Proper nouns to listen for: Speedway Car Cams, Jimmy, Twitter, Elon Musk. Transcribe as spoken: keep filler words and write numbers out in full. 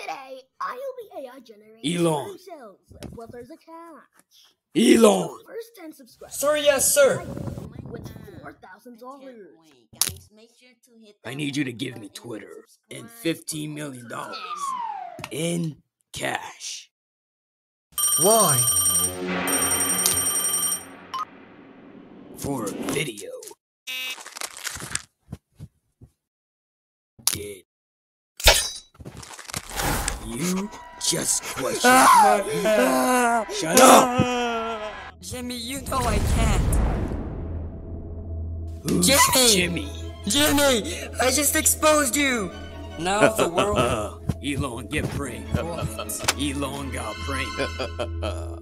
Today, I'll be A I generating Elon. Well, there's a catch. Elon. So first ten subscribers. Sorry, yes, sir. With four thousand dollars. I need you to give me Twitter and fifteen million dollars in cash. Why? For a video. Did you just question my head? Shut up! Jimmy, you know I can't. Who's Jimmy! Jimmy! Jimmy! I just exposed you! Now the world... Elon, get pranked. Elon got pranked.